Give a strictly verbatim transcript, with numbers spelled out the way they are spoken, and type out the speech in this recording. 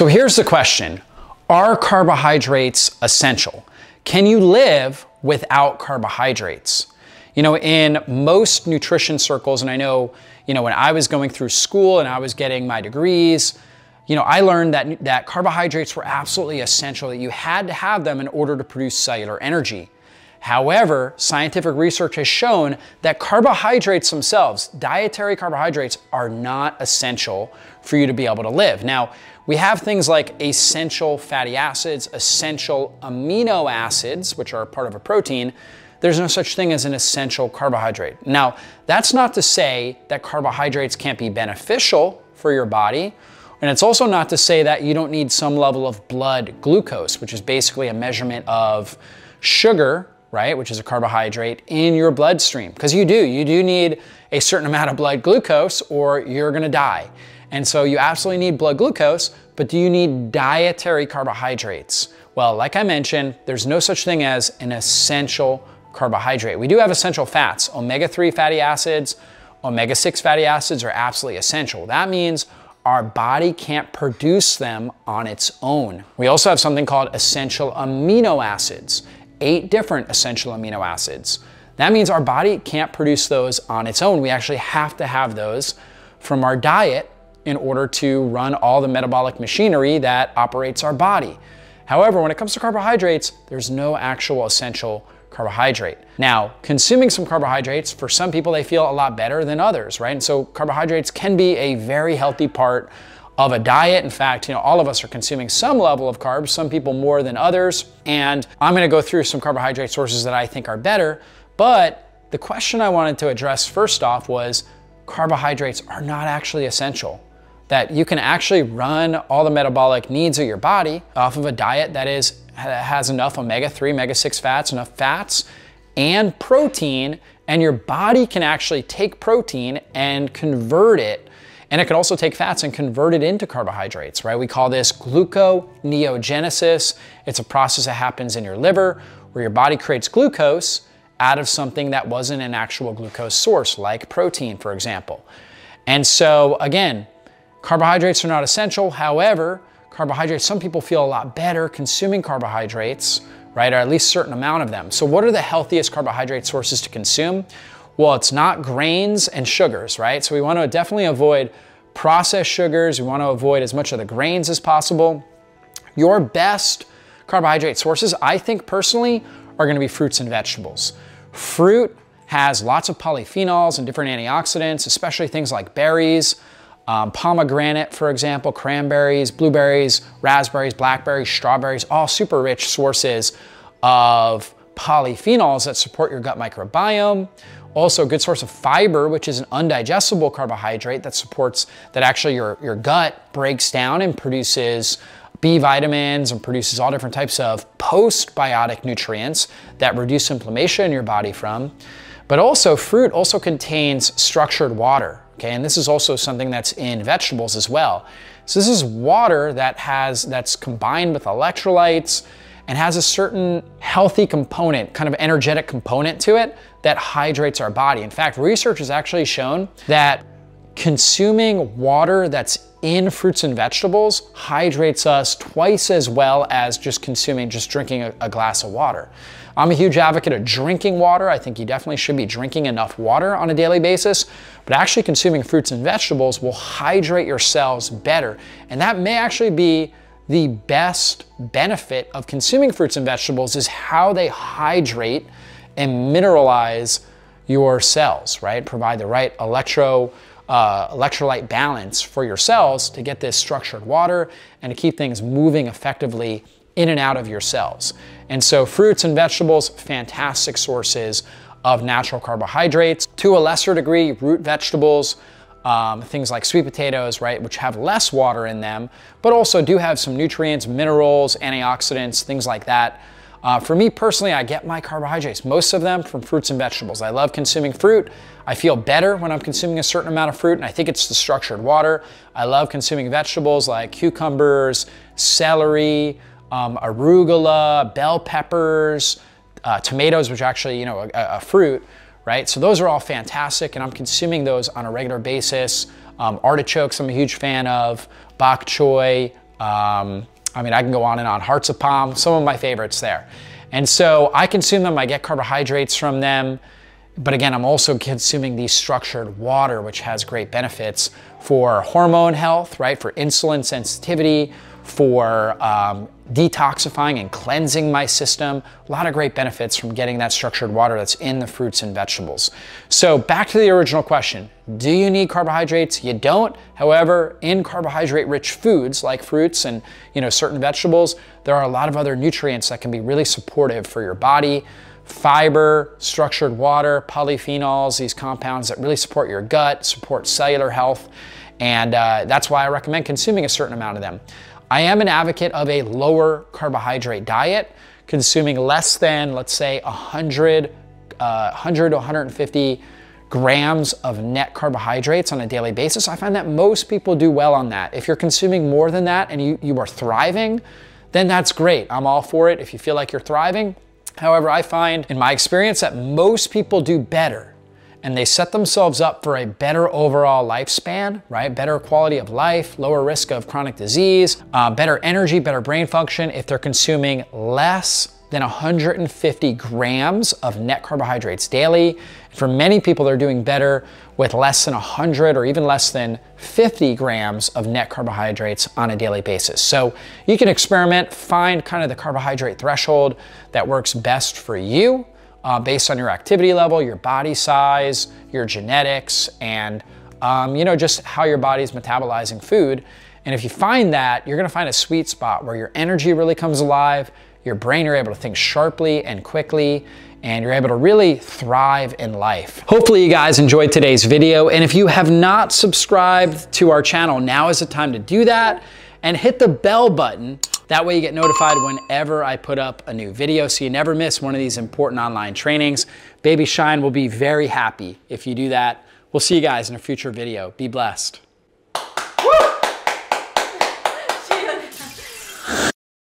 So here's the question. Are carbohydrates essential? Can you live without carbohydrates? You know, in most nutrition circles, and I know, you know, when I was going through school and I was getting my degrees, you know, I learned that, that carbohydrates were absolutely essential, that you had to have them in order to produce cellular energy. However, scientific research has shown that carbohydrates themselves, dietary carbohydrates, are not essential for you to be able to live. Now, we have things like essential fatty acids, essential amino acids, which are part of a protein. There's no such thing as an essential carbohydrate. Now, that's not to say that carbohydrates can't be beneficial for your body. And it's also not to say that you don't need some level of blood glucose, which is basically a measurement of sugar, right, which is a carbohydrate, in your bloodstream. Because you do, you do need a certain amount of blood glucose or you're gonna die. And so you absolutely need blood glucose, but do you need dietary carbohydrates? Well, like I mentioned, there's no such thing as an essential carbohydrate. We do have essential fats. omega three fatty acids, omega six fatty acids are absolutely essential. That means our body can't produce them on its own. We also have something called essential amino acids, eight different essential amino acids. That means our body can't produce those on its own. We actually have to have those from our diet in order to run all the metabolic machinery that operates our body. However, when it comes to carbohydrates, there's no actual essential carbohydrate. Now, consuming some carbohydrates, for some people they feel a lot better than others, right? And so carbohydrates can be a very healthy part of a diet. In fact, you know, all of us are consuming some level of carbs, some people more than others. And I'm gonna go through some carbohydrate sources that I think are better, but the question I wanted to address first off was carbohydrates are not actually essential. That you can actually run all the metabolic needs of your body off of a diet that is has enough omega three, omega six fats, enough fats and protein, and your body can actually take protein and convert it, and it can also take fats and convert it into carbohydrates, right? We call this gluconeogenesis. It's a process that happens in your liver where your body creates glucose out of something that wasn't an actual glucose source, like protein, for example. And so again, carbohydrates are not essential. However, carbohydrates, some people feel a lot better consuming carbohydrates, right? Or at least a certain amount of them. So what are the healthiest carbohydrate sources to consume? Well, it's not grains and sugars, right? So we want to definitely avoid processed sugars. We want to avoid as much of the grains as possible. Your best carbohydrate sources, I think personally, are going to be fruits and vegetables. Fruit has lots of polyphenols and different antioxidants, especially things like berries. Um, pomegranate, for example, cranberries, blueberries, raspberries, blackberries, strawberries, all super rich sources of polyphenols that support your gut microbiome. Also a good source of fiber, which is an undigestible carbohydrate that supports, that actually your, your gut breaks down and produces B vitamins and produces all different types of postbiotic nutrients that reduce inflammation in your body from. But also fruit also contains structured water. Okay, and this is also something that's in vegetables as well. So this is water that has, that's combined with electrolytes and has a certain healthy component, kind of energetic component to it that hydrates our body. In fact, research has actually shown that consuming water that's in fruits and vegetables hydrates us twice as well as just consuming, just drinking a, a glass of water. I'm a huge advocate of drinking water. I think you definitely should be drinking enough water on a daily basis, but actually consuming fruits and vegetables will hydrate your cells better. And that may actually be the best benefit of consuming fruits and vegetables, is how they hydrate and mineralize your cells, right? Provide the right electro, uh, electrolyte balance for your cells to get this structured water and to keep things moving effectively in and out of your cells. And so fruits and vegetables, fantastic sources of natural carbohydrates. To a lesser degree, root vegetables, um, things like sweet potatoes, right, which have less water in them, but also do have some nutrients, minerals, antioxidants, things like that. Uh, for me personally, I get my carbohydrates, most of them, from fruits and vegetables. I love consuming fruit. I feel better when I'm consuming a certain amount of fruit, and I think it's the structured water. I love consuming vegetables like cucumbers, celery, Um, arugula, bell peppers, uh, tomatoes, which actually, you know, a, a fruit, right? So those are all fantastic, and I'm consuming those on a regular basis. Um, artichokes, I'm a huge fan of, bok choy, Um, I mean, I can go on and on. Hearts of palm, some of my favorites there. And so I consume them, I get carbohydrates from them. But again, I'm also consuming these structured water, which has great benefits for hormone health, right? For insulin sensitivity, for um, detoxifying and cleansing my system. A lot of great benefits from getting that structured water that's in the fruits and vegetables. So back to the original question, do you need carbohydrates? You don't. However, in carbohydrate rich foods like fruits and you know certain vegetables, there are a lot of other nutrients that can be really supportive for your body. Fiber, structured water, polyphenols, these compounds that really support your gut, support cellular health. And uh, that's why I recommend consuming a certain amount of them. I am an advocate of a lower carbohydrate diet, consuming less than, let's say, one hundred, uh, one hundred to one hundred fifty grams of net carbohydrates on a daily basis. I find that most people do well on that. If you're consuming more than that and you, you are thriving, then that's great. I'm all for it if you feel like you're thriving. However, I find in my experience that most people do better and they set themselves up for a better overall lifespan, right? Better quality of life, lower risk of chronic disease, uh, better energy, better brain function if they're consuming less than one hundred fifty grams of net carbohydrates daily. For many people, they're doing better with less than one hundred or even less than fifty grams of net carbohydrates on a daily basis. So you can experiment, find kind of the carbohydrate threshold that works best for you uh, based on your activity level, your body size, your genetics, and um, you know, just how your body's metabolizing food. And if you find that, you're gonna find a sweet spot where your energy really comes alive, your brain, you're able to think sharply and quickly, and you're able to really thrive in life. Hopefully you guys enjoyed today's video. And if you have not subscribed to our channel, now is the time to do that and hit the bell button. That way you get notified whenever I put up a new video so you never miss one of these important online trainings. Baby Shine will be very happy if you do that. We'll see you guys in a future video. Be blessed. Woo!